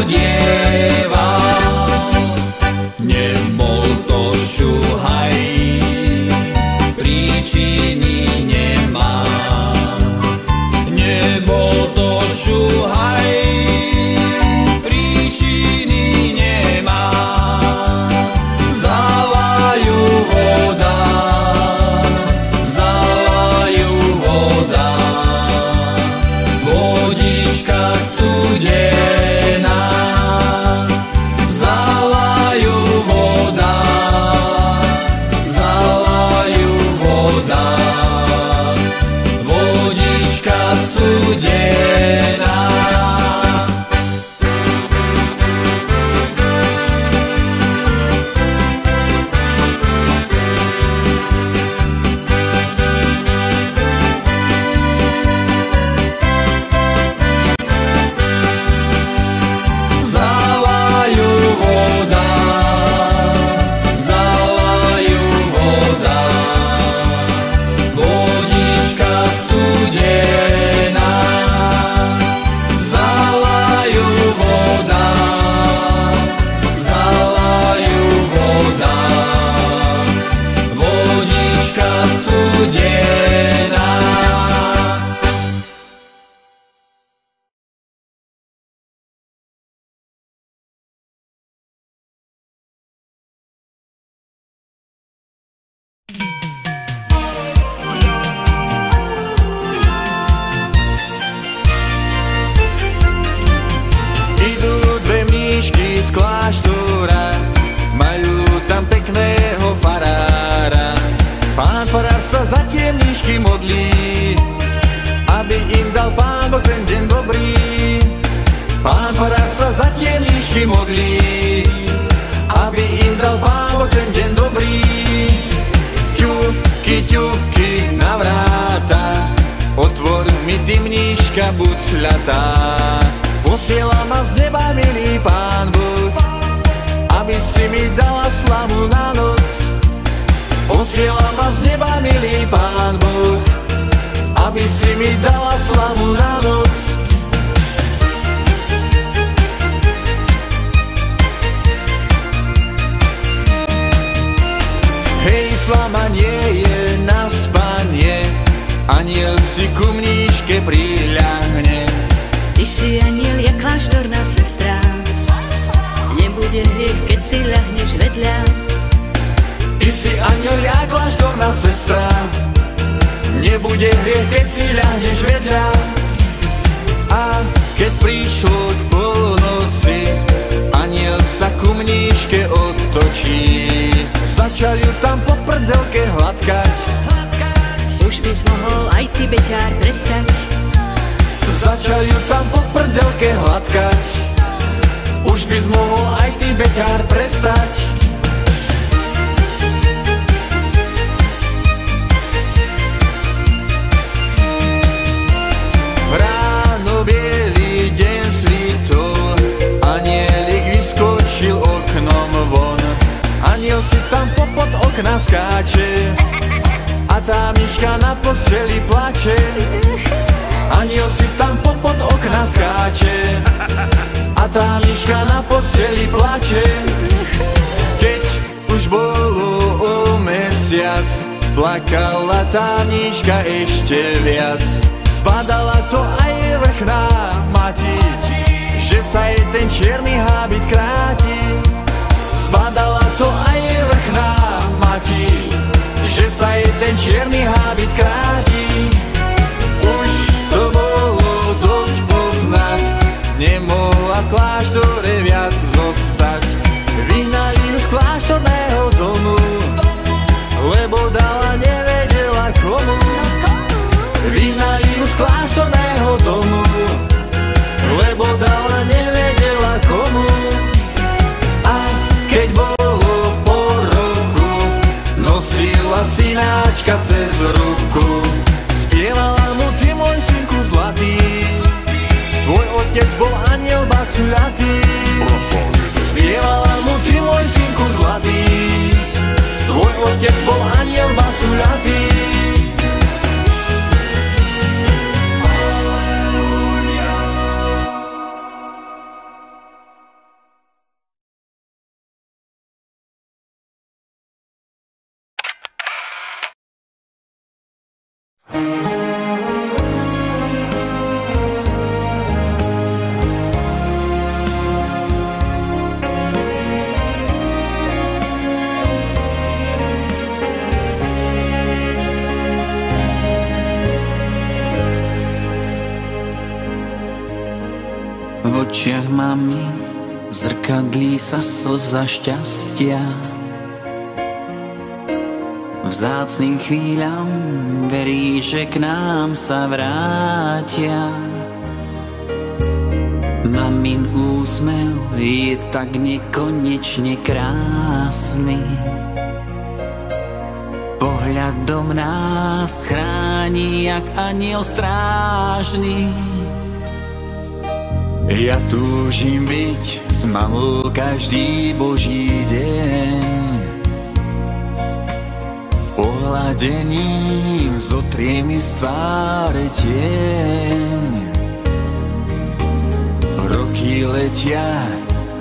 odeval. Nebol to šuhaj, príčiny nemá. Nebol to šuhaj, príčiny nemá. Zalajú voda, zalajú voda, vodička studená. V očiach mami zrkadlí sa slza šťastia. Vzácnym chvíľam verí, že k nám sa vrátia. Mamin úsmev je tak nekonečne krásny, pohľadom nás chráni jak anjel strážny. Ja túžim byť s mamou každý boží deň, pohľadením zotrie mi z tváre tieň. Roky letia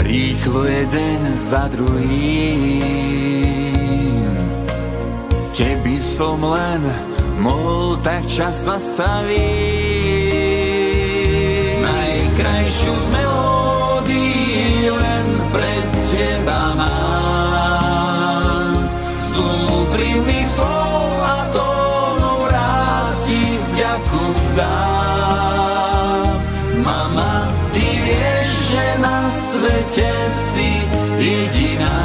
rýchlo jeden za druhým, keby som len mohol, tak čas zastaví. Najkrajšiu z melódií len pre teba mám, s úprimných slov a tónov rád ti vďaku vzdám. Mama, ty vieš, že na svete si jediná,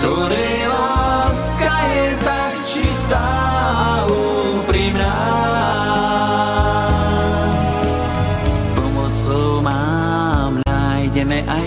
ktorej láska je tak čistá a úprimná. S pomocou mám nájdeme aj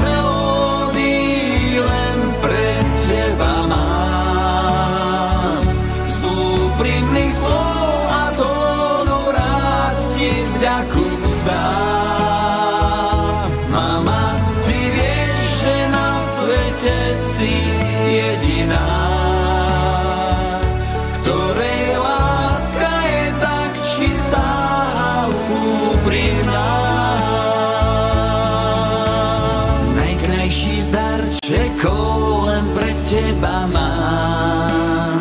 melódií len pre teba mám, z úprimných slov a tónov rád ti vďaku vzdám. Mama, ty vieš, že na svete si jediná, len pre teba mám.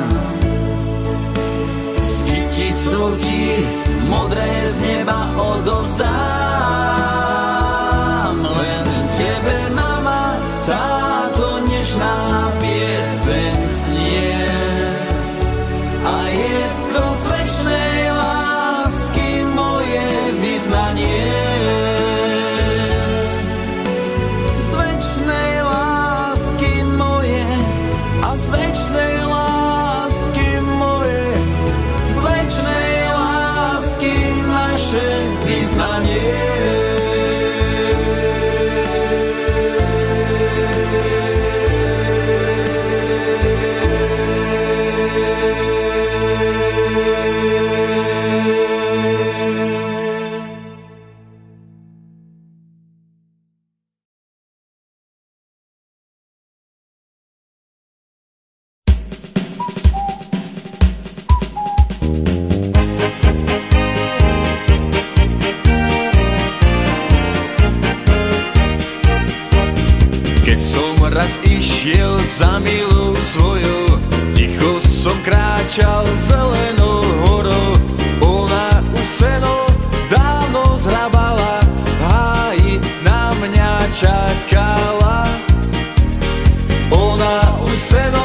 S kyticou ti modré z neba odovzdám, len tebe mama táto nežná pieseň znie, a je to z večnej lásky moje vyznanie. Išiel za milou svojou, ticho som kráčal zelenou horou. Ona už seno dávno zhrabala, v háji na mňa čakala. Ona už seno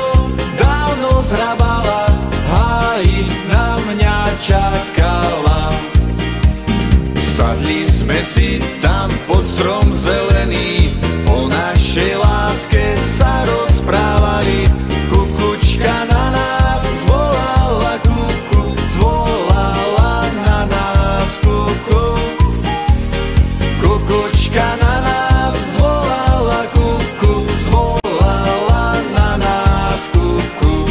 dávno zhrabala, v háji na mňa čakala. Sadli sme si tam pod strom zelený, o našej láske sa rozprávali. Kukučka na nás zvolala, kuku, zvolala na nás, kuku. Kukučka na nás zvolala, kuku, zvolala na nás, kuku.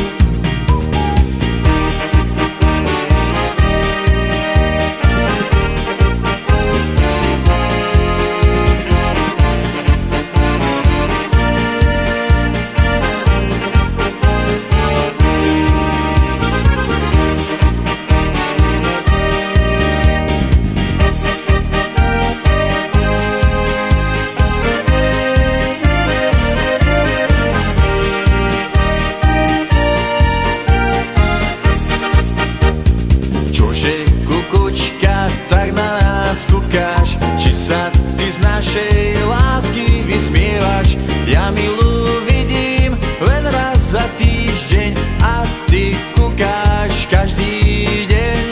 Ja milú vidím len raz za týždeň a ty kukáš každý deň.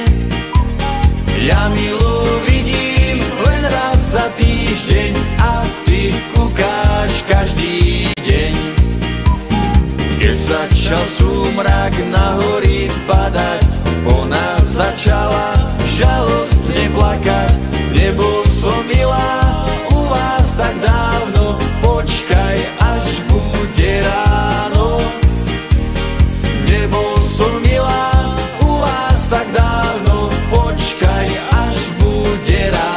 Ja milú vidím len raz za týždeň a ty kukáš každý deň. Keď začal súmrak na hory padať, ona začala žalostne plakať. Nebol som milá u vás tak dávno, počkaj, až bude ráno. Nebol som milá u vás tak dávno, počkaj, až bude ráno.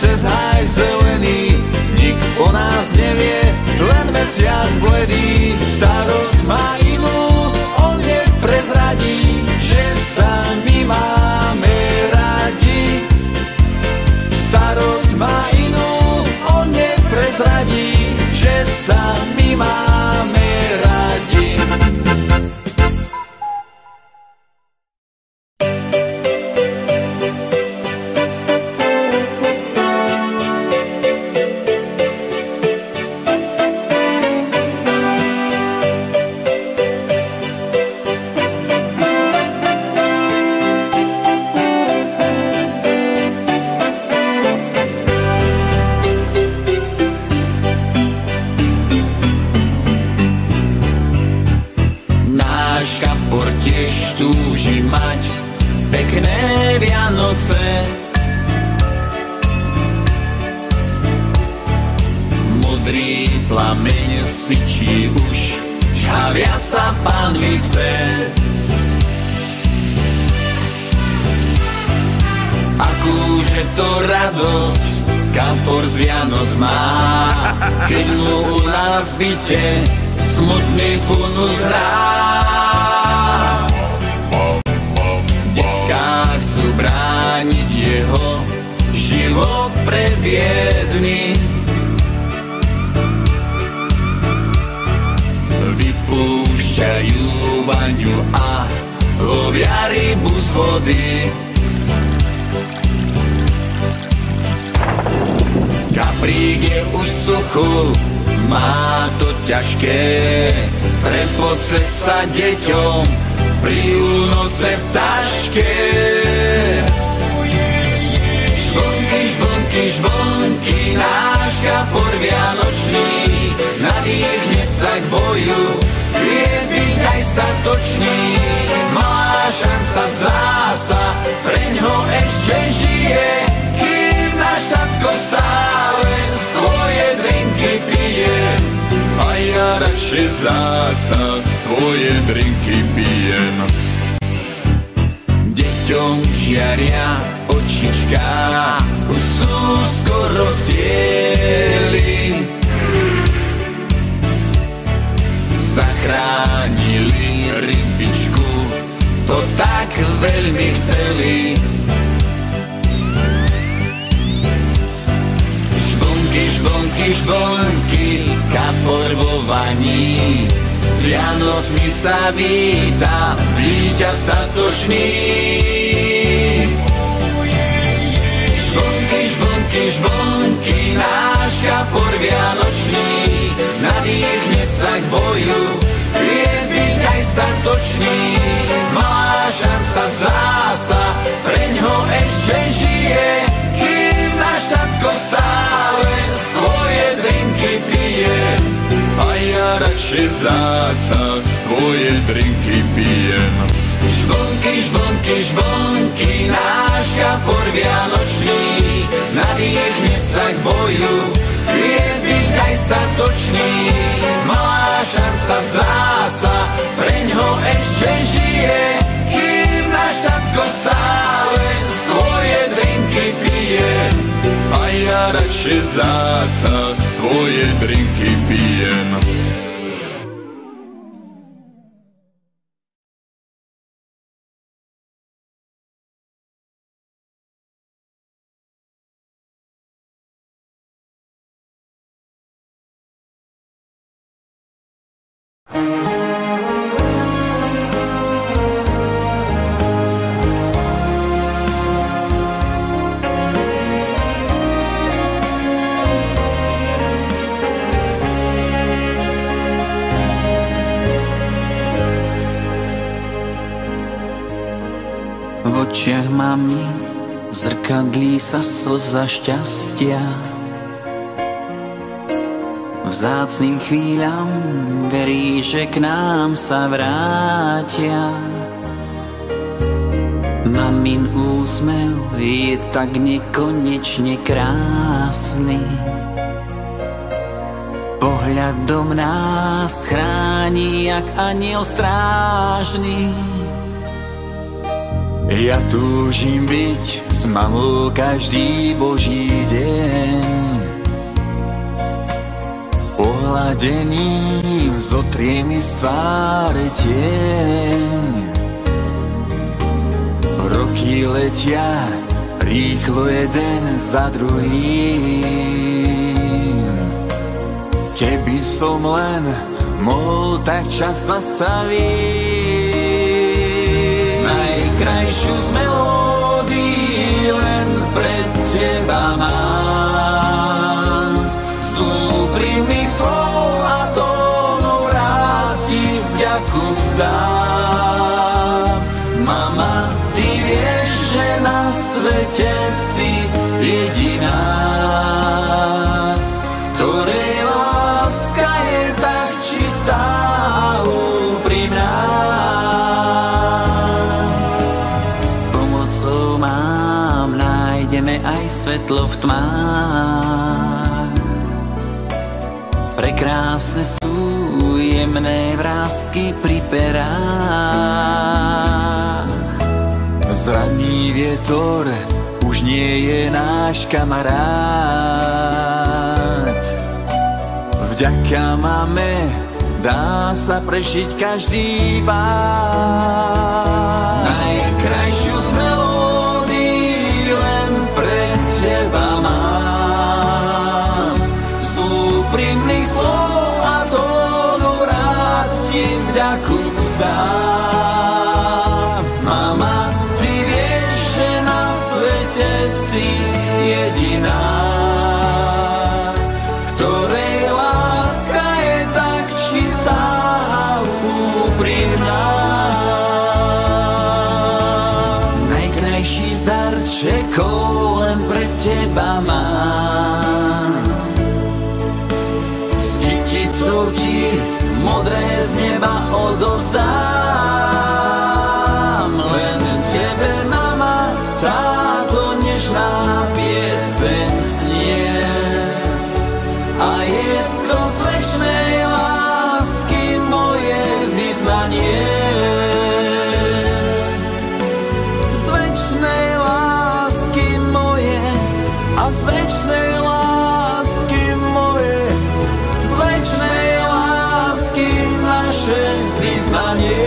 Cez háj zelený, nik o nás nevie, len mesiac bledý. Starosť má inú, on neprezradí, že sa my máme radi. Starosť má inú, on neprezradí, že sa my máme radi. Smutný funus hrá. Detská chcú brániť jeho život pred biedný. Vypúšťajú vaňu a lovia rybu z vody. Kaprík je už suchú, má to ťažké, trepoce sa deťom pri únose v taške. Žblnky, žblnky, žblnky, náš kapor vianočný, nadýchne sa k boju, vie byť aj statočný. Malá šanca, zdá sa, preň ho ešte žije, kým náš tatko stále svoje drinky pije. A ja radšej, zdá sa, svoje drinky pijem. Deťom žiaria očička, už sú skoro v cieli. Zachránili rybičku, to tak veľmi chceli. Žblnky, žblnky, kapor vo vani, s Vianocmi sa víta víťaz statočný. Žblnky, žblnky, žblnky, náš kapor vianočný, nadýchne sa k boju, vie byť aj statočný. Malá šanca, zdá sa, preň ho ešte žije, kým náš tatko stále svoje drinky pije. A ja radšej, zdá sa, svoje drinky pijem. Žblnky, žblnky, žblnky, náš kapor vianočný, nadýchne sa k boju, vie byť aj statočný. Malá šanca, zdá sa, preň ho ešte žije, kým náš tatko stále svoje drinky pije. a ja radšej zasa svoje drinky pijem. V očiach mami zrkadlí sa slza šťastia, vzácnym chvíľam verí, že k nám sa vrátia. Mamin úsmev je tak nekonečne krásny, pohľadom nás chráni jak anjel strážny. Ja túžim byť s mamou každý boží deň, pohľadením zotrie mi z tváre tieň. Roky letia rýchlo jeden za druhým, keby som len mohol, tak čas zastaví. Najkrajšiu z melódií len pre teba mám, z úprimných slov a tónov rád ti vďaku vzdám. Mama, ty vieš, že na svete si jediná, ktorej láska je tak čistá a úprimná. Aj svetlo v tmách, prekrásne sú jemné vrásky pri perách. Zradný vietor už nie je náš kamarát, vďaka mame dá sa prežiť každý pár. Najkrajšiu zmelu teba mám, z úprimných slov a tónu rád ti vďaku vzdám. Mama, ty vieš, že na svete si jediná, ktorej láska je tak čistá a úprimná. Najkrajší z darčekov len pre teba mám, s kyticou ti modré z neba odovzdám. Len tebe, mama, táto nežná pieseň znie, a je to z večnej lásky moje vyznanie. Z večnej lásky moje, z večnej lásky naše vyznanie.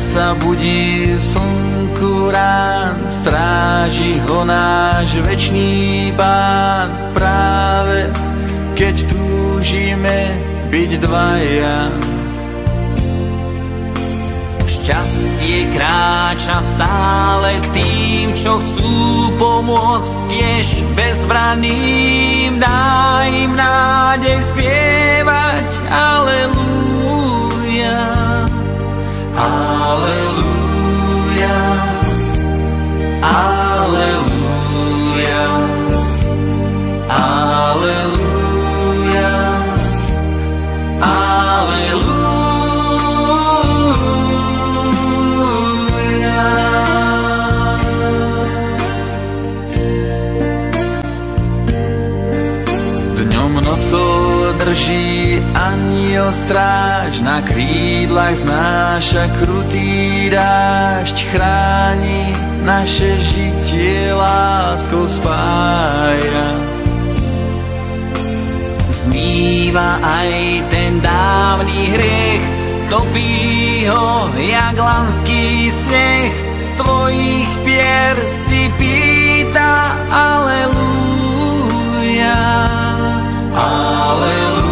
Sa budí v slnku rán, stráži ho náš večný pán. Práve keď túžime byť dvaja, šťastie kráča stále k tým, čo chcú pomôcť tiež bezbranným. Dá im nádej spievať aleluja, aleluja. stráž, na krídlach znáša krutý dážď, chráni naše žitie, láskou spája. Zmýva aj ten dávny hriech, topí ho jak lanský sneh. Z tvojich pier si pýta aleluja, aleluja.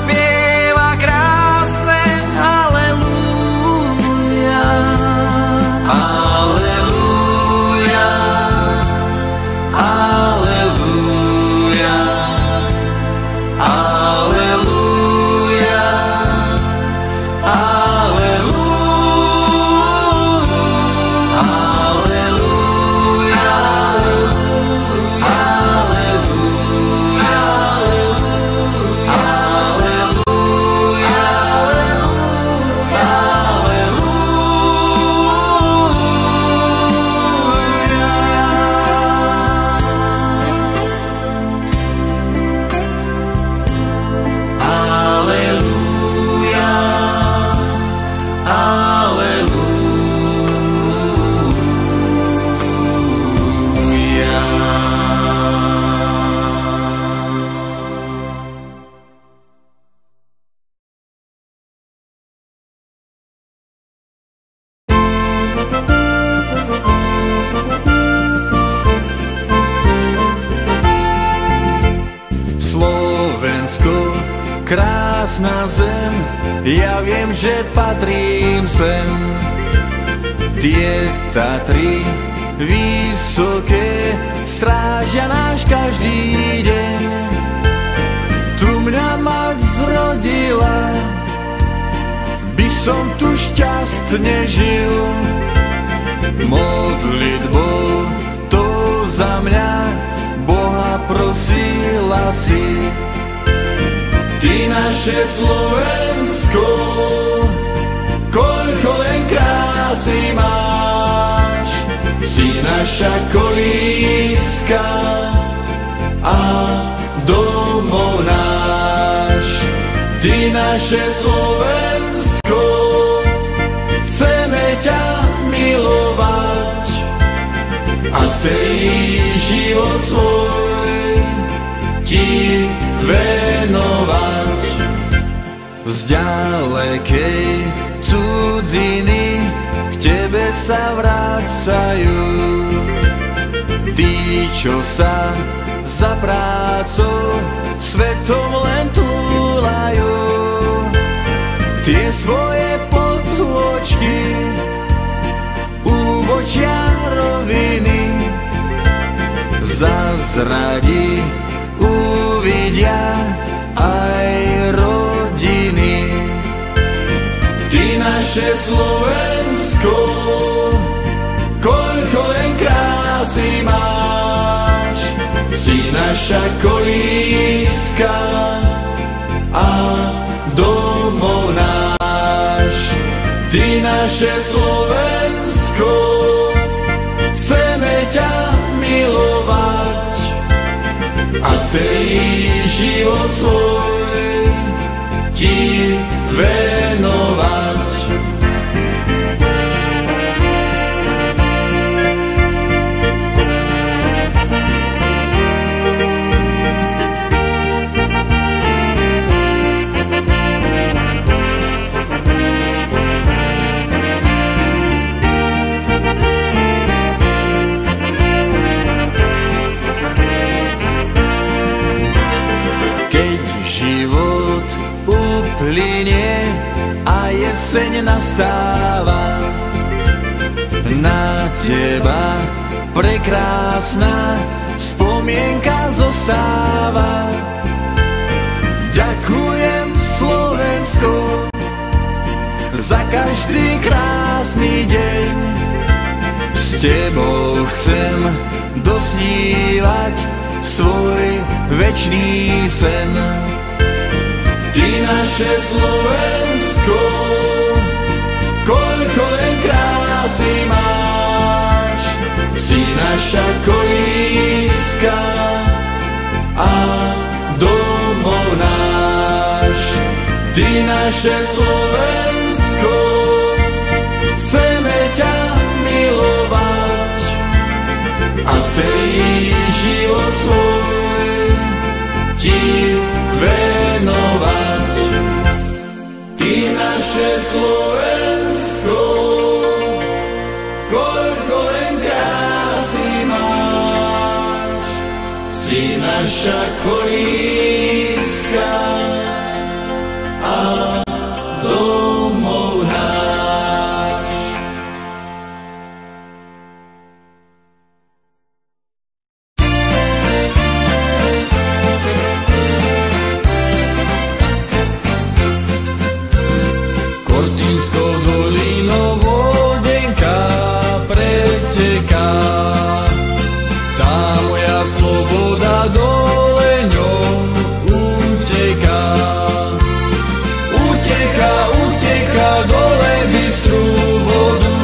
spieva krásne aleluja, aleluja. Krásna zem, ja viem, že patrím sem. Tie Tatry vysoké strážia náš každý deň. Tu mňa mať zrodila, by som tu šťastne žil. Modlitbou to za mňa Boha prosila si. Ty naše Slovensko, koľko len krásy máš. Si naša kolíska a domov náš. Ty naše Slovensko, chceme ťa milovať a celý život svoj ti venovať. Z ďalekej cudziny k tebe sa vracajú tí, čo sa za prácou svetom len túlajú. Tie svoje potôčky úbočia roviny zazradí, uvidia aj rodiny. Ty naše Slovensko, koľko len krásy máš. Si naša kolíska a domov náš. Ty naše Slovensko, chceme ťa milovať a celý život svoj ti venovať. línie a jeseň nastáva. Na teba prekrásna spomienka zostáva. Ďakujem Slovensko za každý krásny deň. S tebou chcem dosnívať svoj večný sen. Ty naše Slovensko, koľko len krásy máš. Si naša kolíska a domov náš. Ty naše Slovensko, chceme ťa milovať a celý život svoj ti venovať. Ty naše Slovensko, koľko len krásy máš. Si naša kolíska a domov náš. Kortinskou dolinou vodenka preteká, tá moja sloboda dole ňou uteká. Uteká, uteká dole bystrú vodu,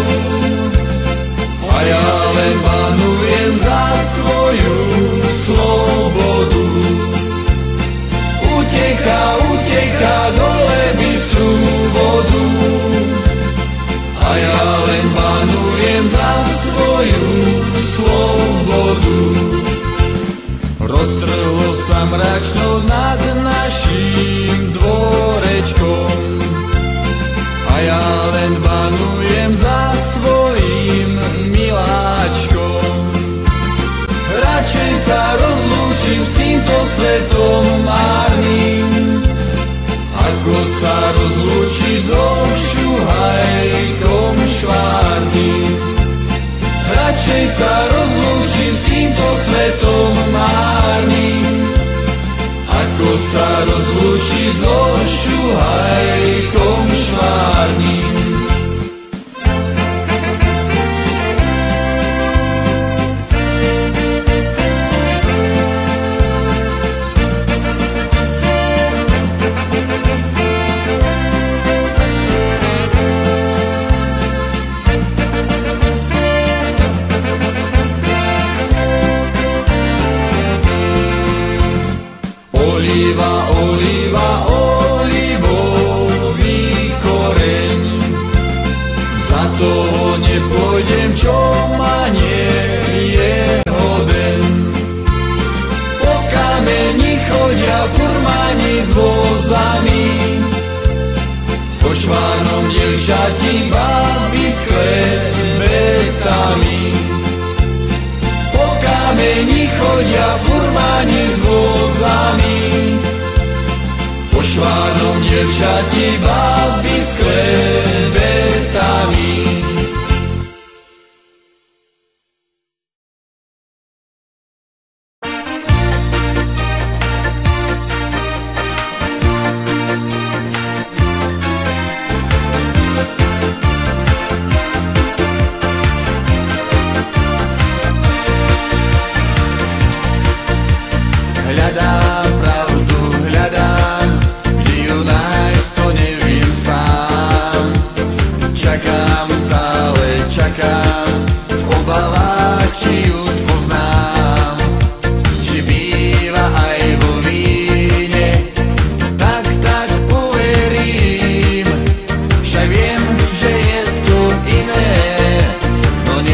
a ja len panujem za svoju slobodu. Uteká, uteká dole bystrú vodu, a ja len panujem za svoju slobodu. Roztrhol sa mračno nad naším dvorečkom, a ja len banujem za svojím miláčkom. Radšej sa rozlúčim s týmto svetom márnym, ako sa rozlúčiť so šuhajkom švárnym. Radšej sa rozlúčim s týmto svetom márnym, ako sa rozlúčiť so šuhajkom švárnym.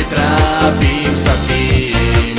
Trápim sa tým.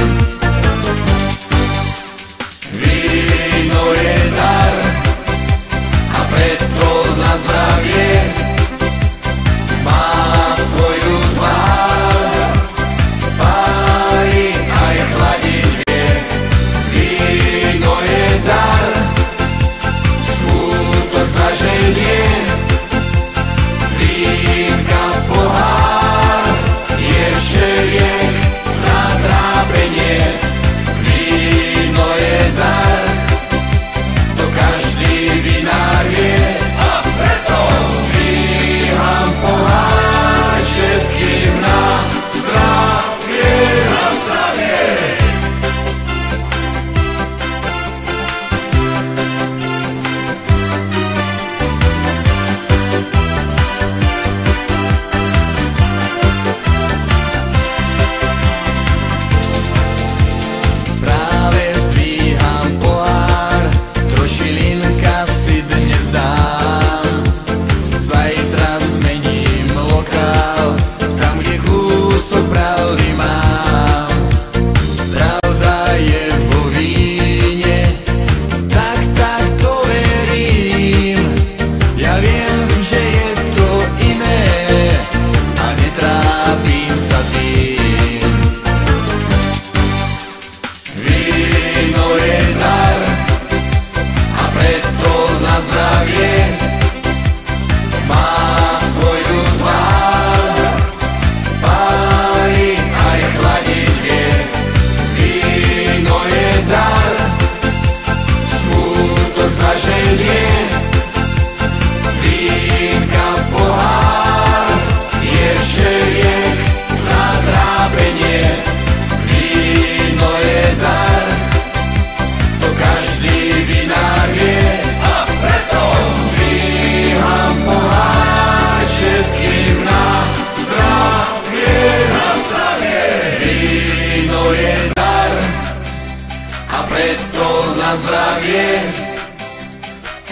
preto na zdravie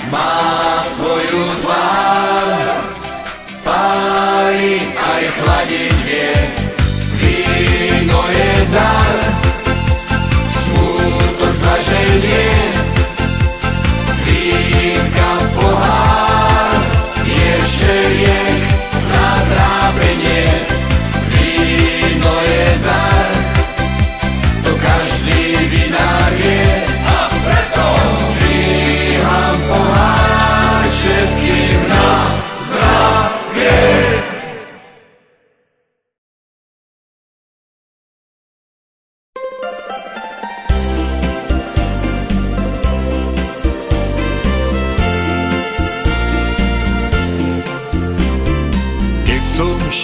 má svoju tvár, páli aj chladiť vie. Víno je dar, smútok zraženie, vínka pohár je všeliek na trápenie. Víno je dar, to každý vinár vie, a preto zdvíham pohár všetkým na zdravie.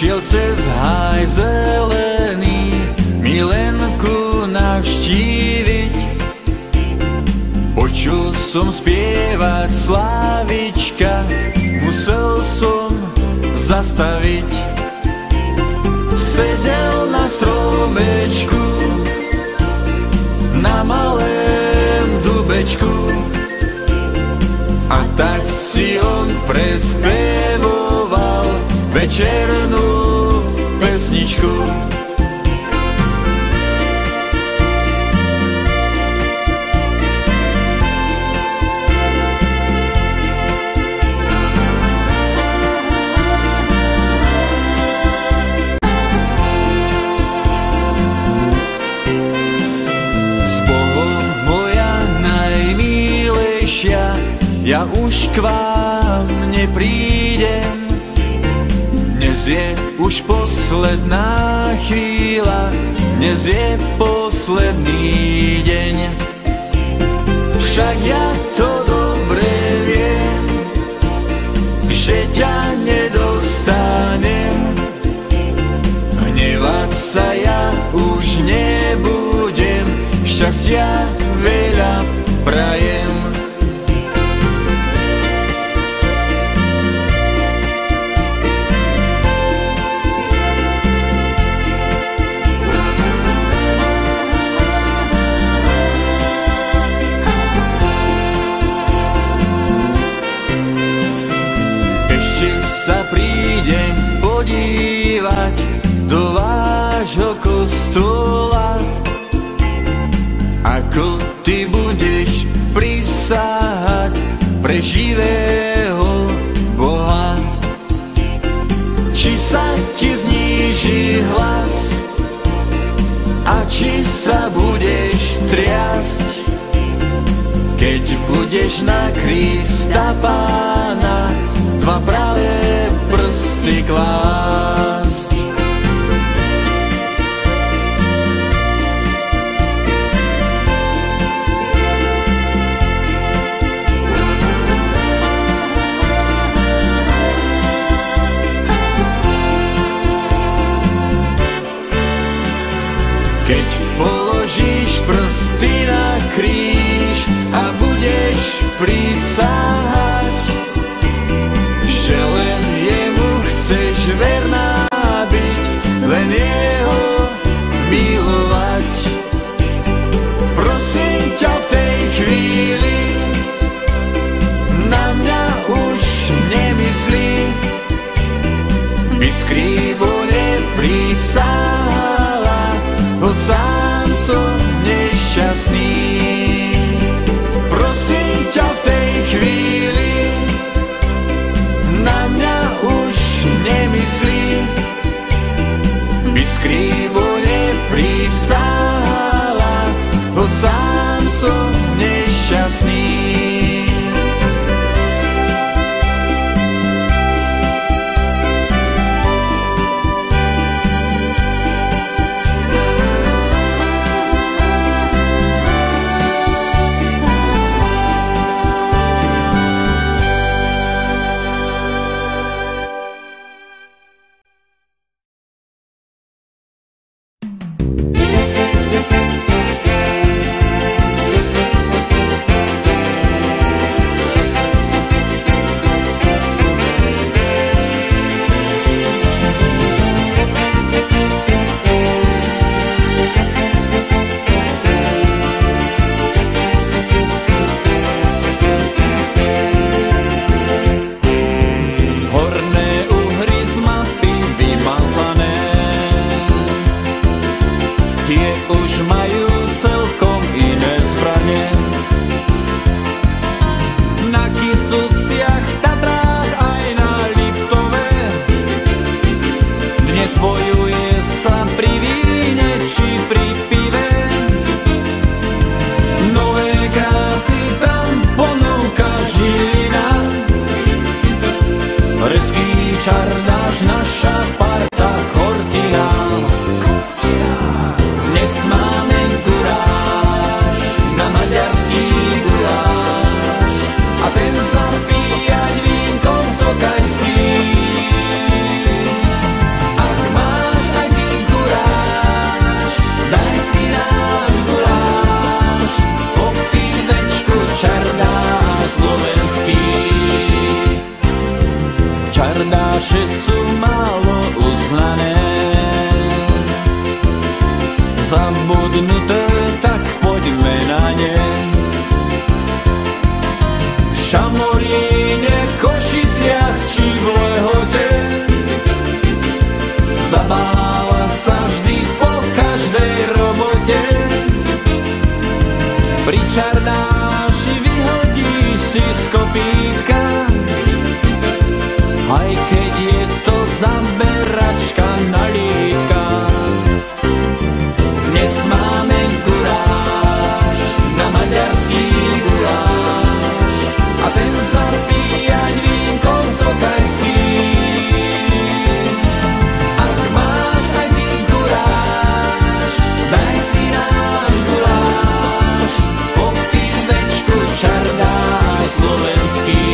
Šiel cez háj zelený milenku navštíviť, počul som spievať Slavička, musel som zastaviť. Sedel na stromečku, na malém dubečku, a tak si on prespevoval večernú pesničku. S Bohom moja najmilejšia, ja už k vám neprídem. Dnes je už posledná chvíľa, dnes je posledný deň. Však ja to dobre viem, že ťa nedostanem. Hnevať sa ja už nebudem, šťastia veľa prajem. Prídem podívať do vášho kostola, ako ty budeš prisahať pre živého Boha. Či sa ti zníži hlas a či sa budeš triasť, keď budeš na Krista Pána dva pravé prsty klásť. Keď položíš prsty na kríž a budeš prisahať, že len jemu chceš verná byť, len jeho milovať. Prosím ťa v tej chvíli, na mňa už nemyslí, by skrývo neprísahala, hoď sám som nešťastný. Prosím ťa v tej chvíli, na mňa už nemyslí, by skrývo neprísahala, hoď sám som nešťastný. čardáši, vyhodíš si z kopítka, aj keď je to zaberačka na lítka. Dnes máme kuráž na maďarský guláš a ten zapíjať vínkom kotajským. Ak máš aj ty kuráž, daj si náš guláš po pívečku čardáš slovenský.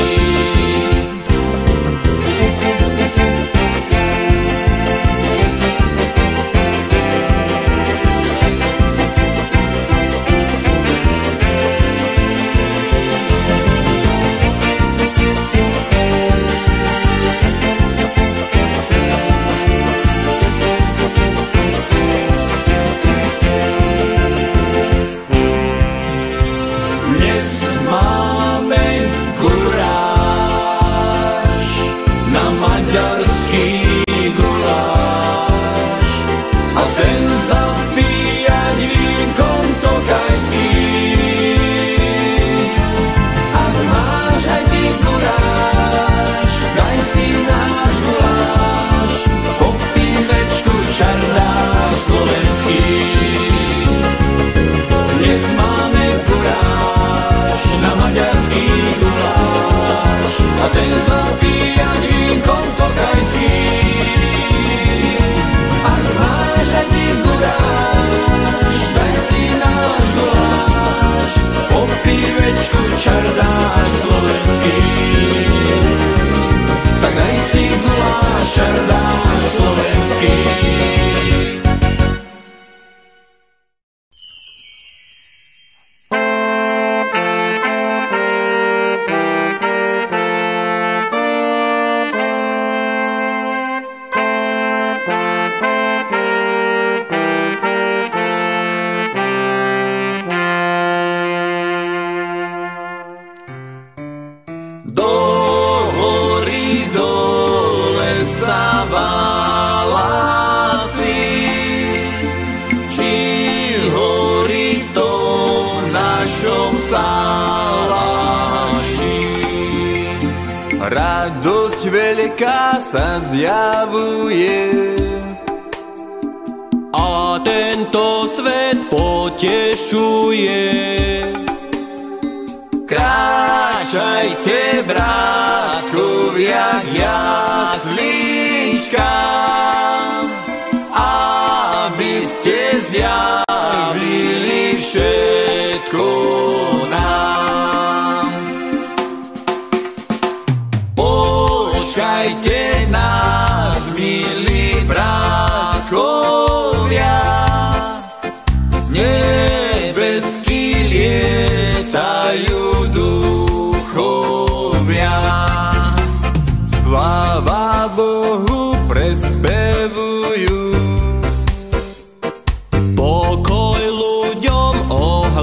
Pokoj ľuďom, ohľad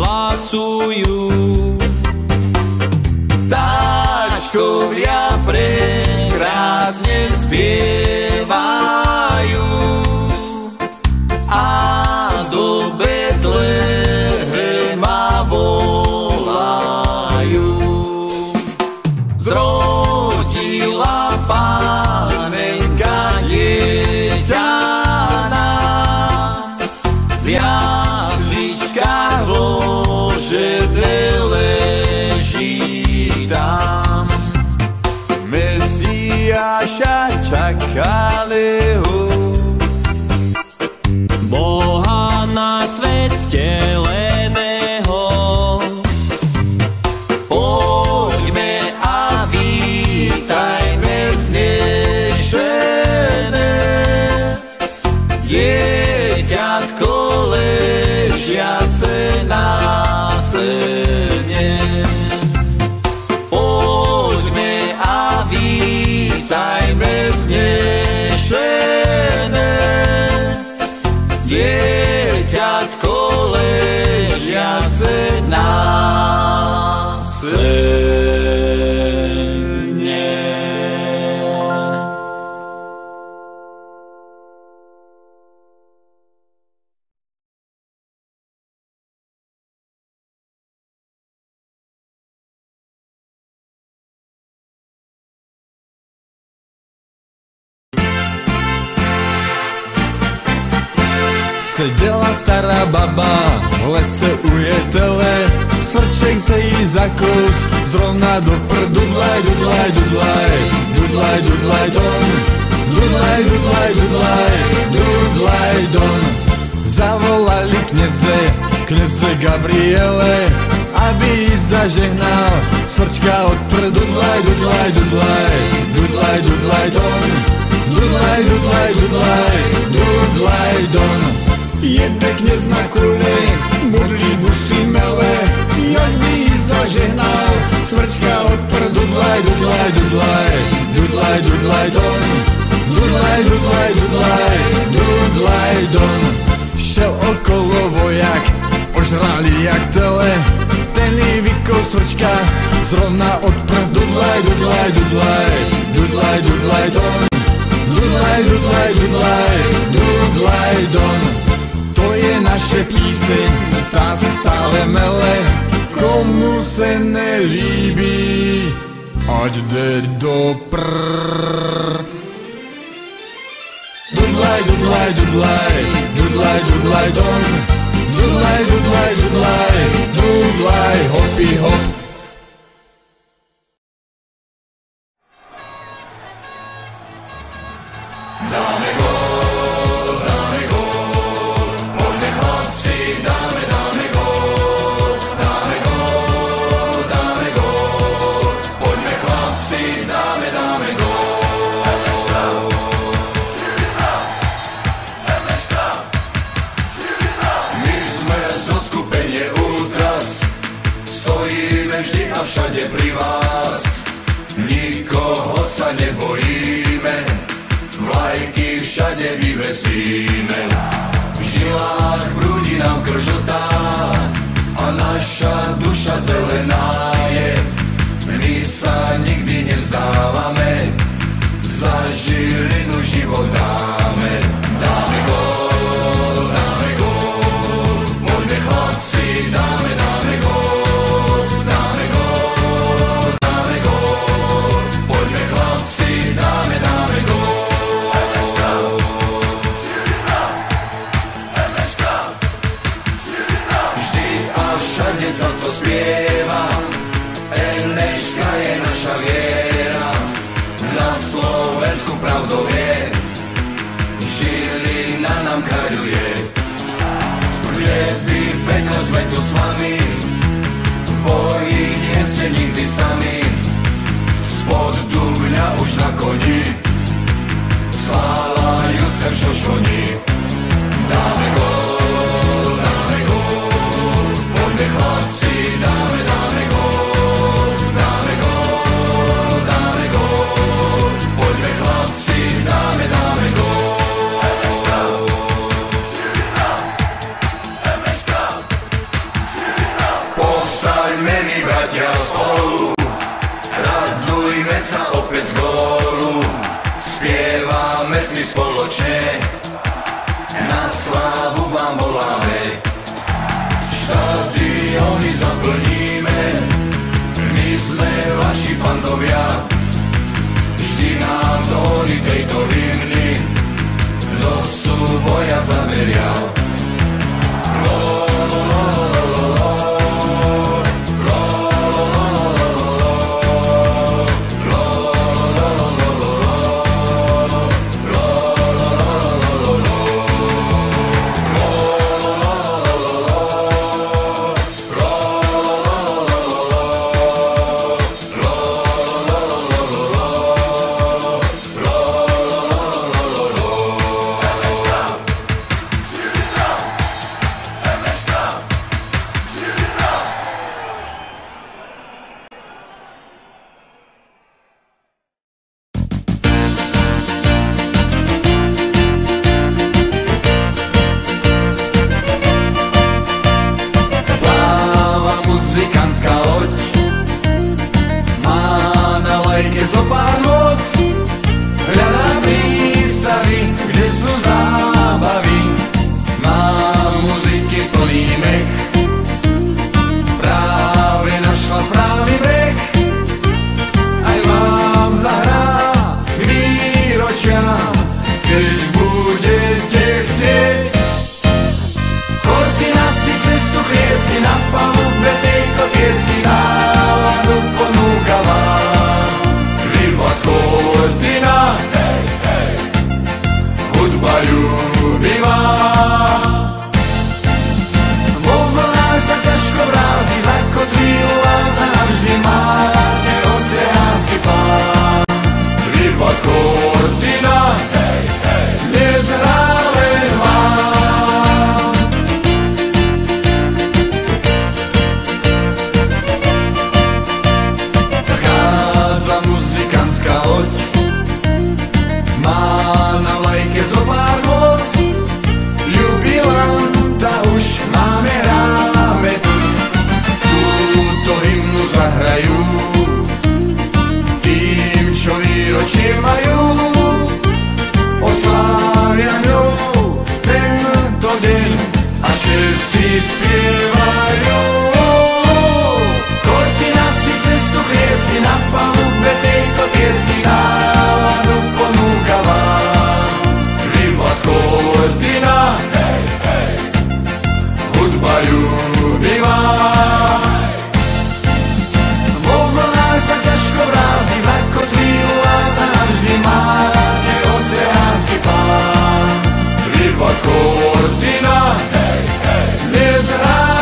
Seděla stará baba, v lese u jetele, srček se jí za kus, zrovna do prdu. Dudlaj, dudlaj, dudlaj, dudlaj, dudlaj don, dudlaj, dudlaj, dudlaj, dudlaj don. Zavolali kněze Gabriele, aby jí zažehnal, srčka od prdu. Dudlaj, dudlaj, dudlaj, dudlaj, dudlaj don, dudlaj, dudlaj, dudlaj, dudlaj don. Jede kněz na kuli, modlitbu si mele, jak by jí zažehnal, svrčka od prdu. Dudlaj, dudlaj, dudlaj, dudlaj, dudlaj don, dudlaj, dudlaj, dudlaj, dudlaj don. Šel okolo voják, ožralý jak tele, ten jí vykol svrčka, zrovna od prdu. Dudlaj, dudlaj, dudlaj, dudlaj, dudlaj don, dudlaj, dudlaj, dudlaj, dudlaj don. To je naše píseň, tá se stále mele, komu se nelíbí, ať jde do prrrr. Dudlaj, dudlaj, dudlaj, dudlaj, dudlaj don, dudlaj, dudlaj, dudlaj, dudlaj hopi hop. Keď budete chcieť, Kortina, hej, hej, nie zraj.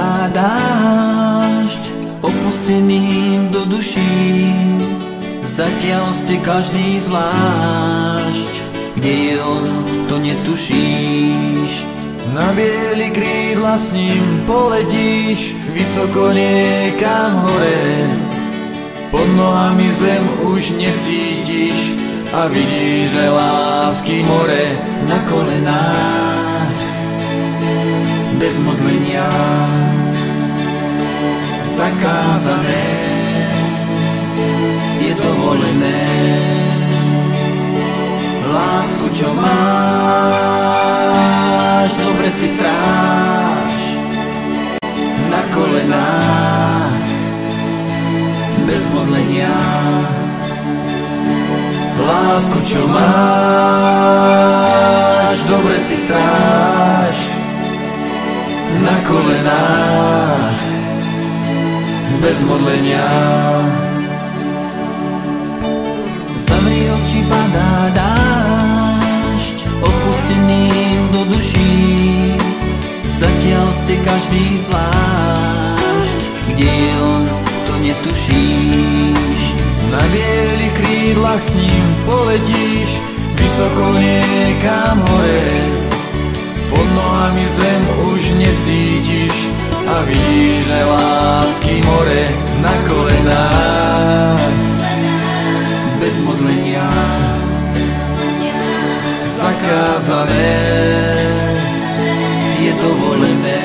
padá dážď opusteným do duší. Zatiaľ ste každý zvlášť, kde je on, to netušíš. Na bieli krídla s ním poletíš, vysoko niekam hore. Pod nohami zem už necítiš a vidíš le lásky more. Na kolenách, bez modlenia, zakázané, je dovolené. Lásku, čo máš, dobre si stráž. Na kolenách, bez modlenia, lásku, čo máš, dobre si stráž. Na kolenách, bez modlenia. Zavri oči, padá dážď opusteným do duší. Zatiaľ ste každý zvlášť, kde je on, to netušíš. Na bielých krídlach s ním poletíš, vysoko niekam hore. Pod nohami zem už necítiš a vidíš na lásky more. Na kolenách, bez modlenia, zakázané, je dovolené.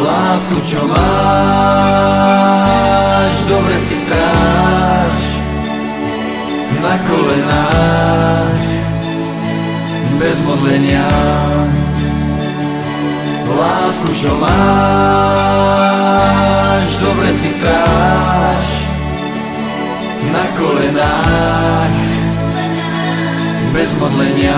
Lásku, čo máš, dobre si stráž. Na kolenách, bez modlenia, lásku, čo máš, dobre si stráž. Na kolenách, bez modlenia.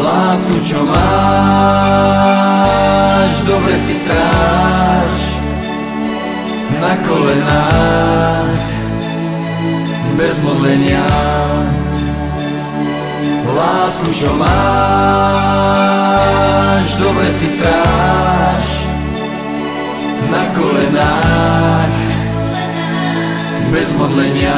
Lásku, čo máš, dobre si stráž. Na kolenách, bez modlenia. Lásku, čo máš, dobre si stráž. Na kolenách, bez modlenia.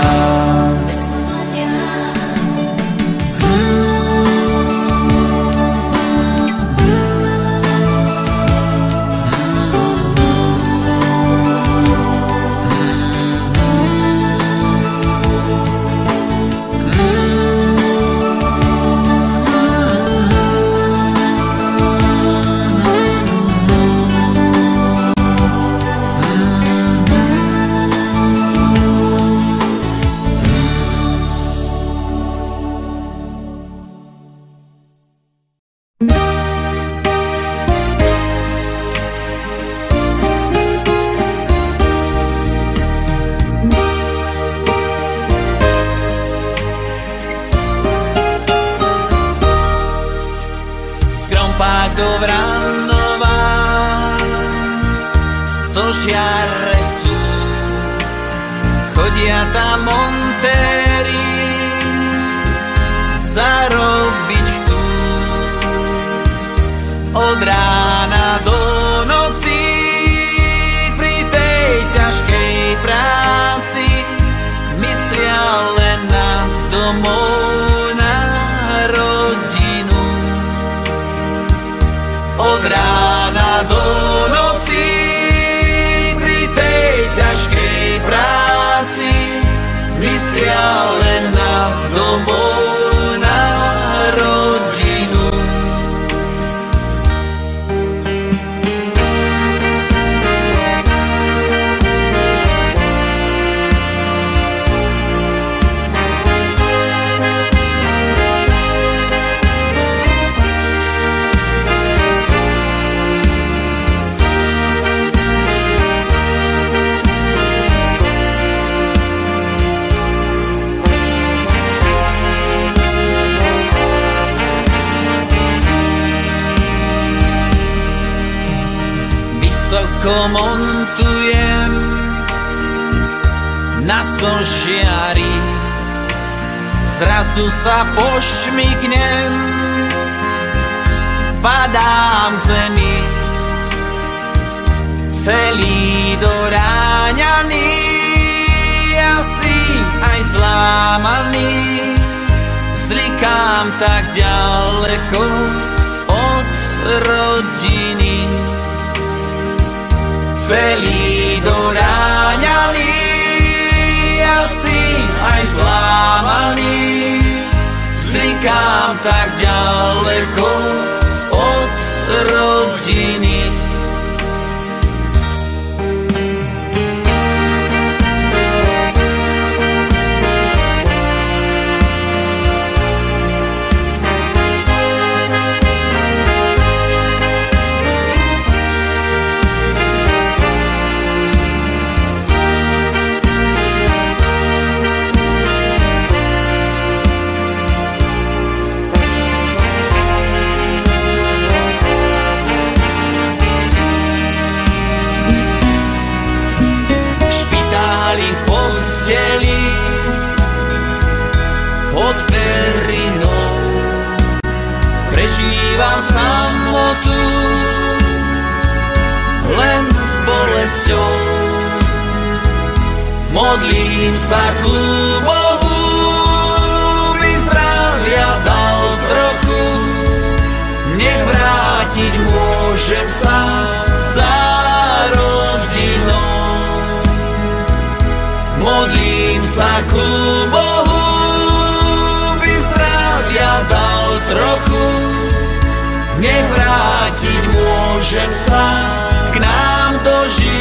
ako montujem na slnčiari, zrazu sa pošmyknem, padám k zemi, celý doráňaný, asi aj zlámaný, vzlikám tak ďaleko od rodiny. Celý doráňaný, asi aj zlámaný, vzlikám tak ďaleko od rodiny. Prežívam samotu len s bolesťou, modlím sa ku Bohu, by zdravia dal trochu, nech vrátiť môžem sa za rodinou. Modlím sa ku Bohu, by zdravia dal trochu, nech vrátiť môžem sa k nám do života.